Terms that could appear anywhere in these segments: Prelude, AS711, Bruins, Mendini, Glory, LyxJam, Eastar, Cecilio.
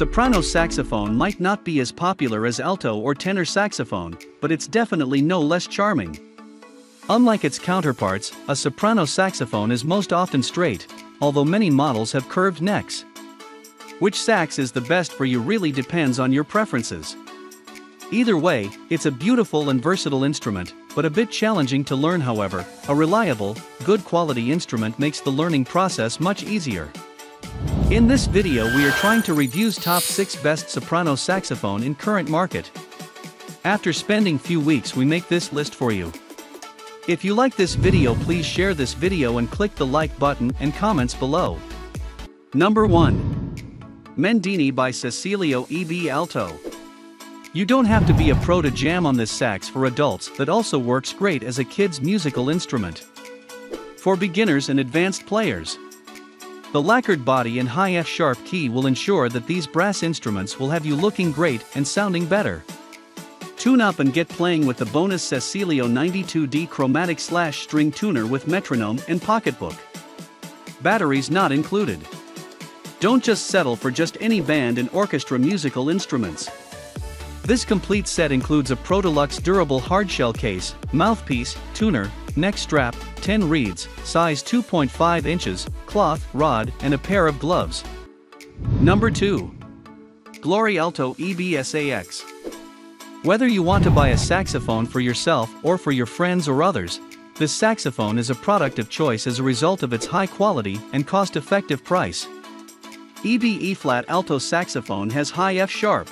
Soprano saxophone might not be as popular as alto or tenor saxophone, but it's definitely no less charming. Unlike its counterparts, a soprano saxophone is most often straight, although many models have curved necks. Which sax is the best for you really depends on your preferences. Either way, it's a beautiful and versatile instrument, but a bit challenging to learn. However, a reliable, good quality instrument makes the learning process much easier. In this video we are trying to review top 6 best soprano saxophone in current market. After spending few weeks we make this list for you. If you like this video, please share this video and click the like button and comments below. Number 1. Mendini by Cecilio EB Alto. You don't have to be a pro to jam on this sax for adults that also works great as a kid's musical instrument. For beginners and advanced players. The lacquered body and high F-sharp key will ensure that these brass instruments will have you looking great and sounding better. Tune up and get playing with the bonus Cecilio 92D chromatic / string tuner with metronome and pocketbook. Batteries not included. Don't just settle for just any band and orchestra musical instruments. This complete set includes a Pro Deluxe durable hardshell case, mouthpiece, tuner, neck strap, 10 reeds, size 2.5 inches, cloth, rod, and a pair of gloves. Number 2. Glory Alto EB-SAX. Whether you want to buy a saxophone for yourself or for your friends or others, this saxophone is a product of choice as a result of its high quality and cost-effective price. EB E-flat alto saxophone has high F-sharp,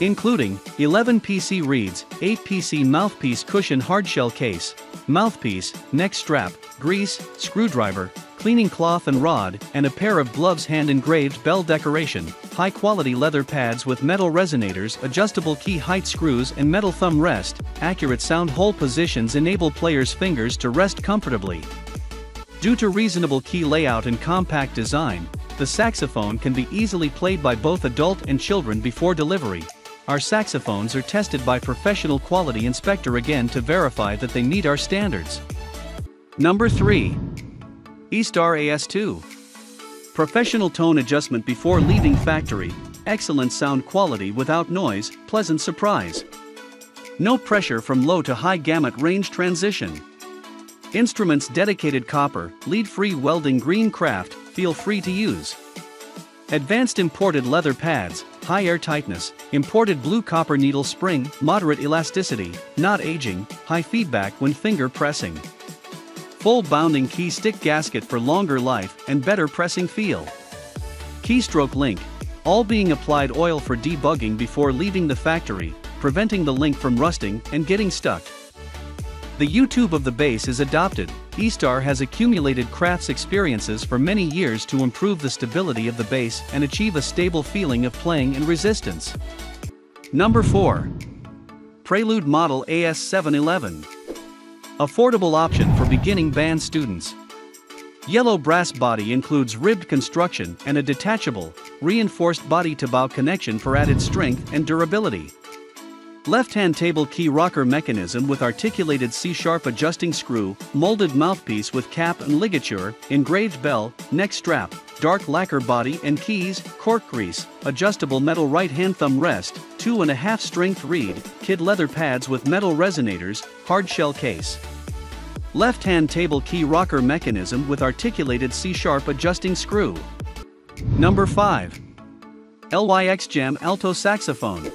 including 11 PC reeds, 8 PC mouthpiece cushion hardshell case, mouthpiece, neck strap, grease, screwdriver, cleaning cloth and rod, and a pair of gloves. Hand-engraved bell decoration, high-quality leather pads with metal resonators, adjustable key height screws and metal thumb rest. Accurate sound hole positions enable players' fingers to rest comfortably. Due to reasonable key layout and compact design, the saxophone can be easily played by both adult and children before delivery. Our saxophones are tested by professional quality inspector again to verify that they meet our standards. Number 3. Eastar AS2. Professional tone adjustment before leaving factory, excellent sound quality without noise, pleasant surprise. No pressure from low to high gamut range transition. Instruments dedicated copper, lead-free welding green craft, feel free to use. Advanced imported leather pads, high air tightness, imported blue copper needle spring, moderate elasticity, not aging, high feedback when finger pressing. Full bounding key stick gasket for longer life and better pressing feel. Keystroke link, all being applied oil for debugging before leaving the factory, preventing the link from rusting and getting stuck. The U-tube of the bass is adopted. Eastar has accumulated crafts experiences for many years to improve the stability of the bass and achieve a stable feeling of playing and resistance. Number 4. Prelude Model AS711. Affordable option for beginning band students. Yellow brass body includes ribbed construction and a detachable, reinforced body-to-bow connection for added strength and durability. Left-hand table key rocker mechanism with articulated C-sharp adjusting screw, molded mouthpiece with cap and ligature, engraved bell, neck strap, dark lacquer body and keys, cork grease, adjustable metal right-hand thumb rest, 2.5 strength reed, kid leather pads with metal resonators, hardshell case. Left-hand table key rocker mechanism with articulated C-sharp adjusting screw. Number 5. LyxJam Alto Saxophone.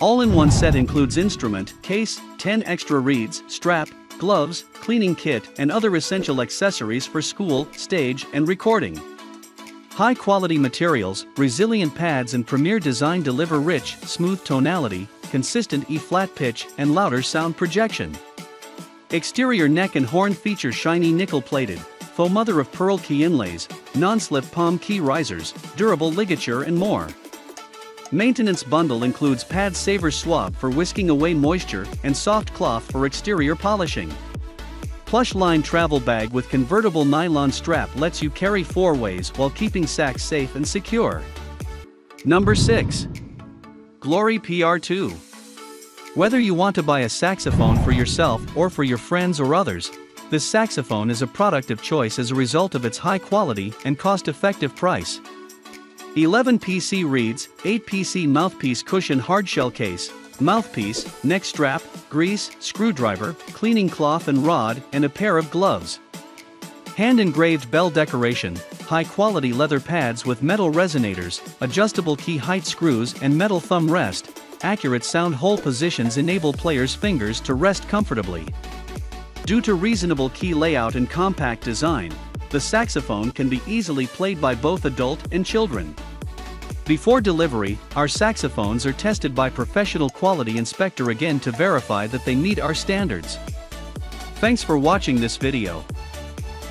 All-in-one set includes instrument, case, 10 extra reeds, strap, gloves, cleaning kit, and other essential accessories for school, stage, and recording. High-quality materials, resilient pads and premier design deliver rich, smooth tonality, consistent E-flat pitch, and louder sound projection. Exterior neck and horn feature shiny nickel-plated, faux mother-of-pearl key inlays, non-slip palm key risers, durable ligature and more. Maintenance bundle includes pad saver swab for whisking away moisture and soft cloth for exterior polishing. Plush lined travel bag with convertible nylon strap lets you carry 4 ways while keeping sax safe and secure. Number 6. Glory PR2. Whether you want to buy a saxophone for yourself or for your friends or others, this saxophone is a product of choice as a result of its high quality and cost-effective price. 11 PC reeds, 8 PC mouthpiece cushion hardshell case, mouthpiece, neck strap, grease, screwdriver, cleaning cloth and rod, and a pair of gloves. Hand-engraved bell decoration, high-quality leather pads with metal resonators, adjustable key height screws and metal thumb rest. Accurate sound hole positions enable players' fingers to rest comfortably. Due to reasonable key layout and compact design, the saxophone can be easily played by both adult and children. Before delivery, our saxophones are tested by professional quality inspector again to verify that they meet our standards. Thanks for watching this video.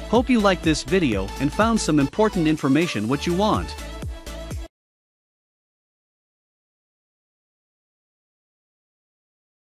Hope you liked this video and found some important information what you want.